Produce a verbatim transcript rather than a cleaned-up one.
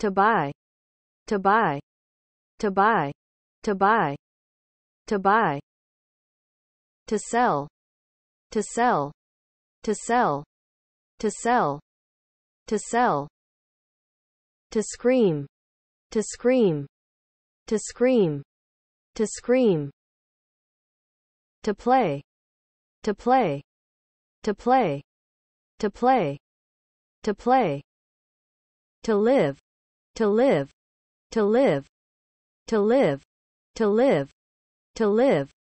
to buy, to buy, to buy, to buy, to buy, to sell, to sell, to sell, to sell, to sell, to scream, to scream, to scream, to scream, to play, to play, to play, to play, to play, to live, to live, to live, to live, to live, to live,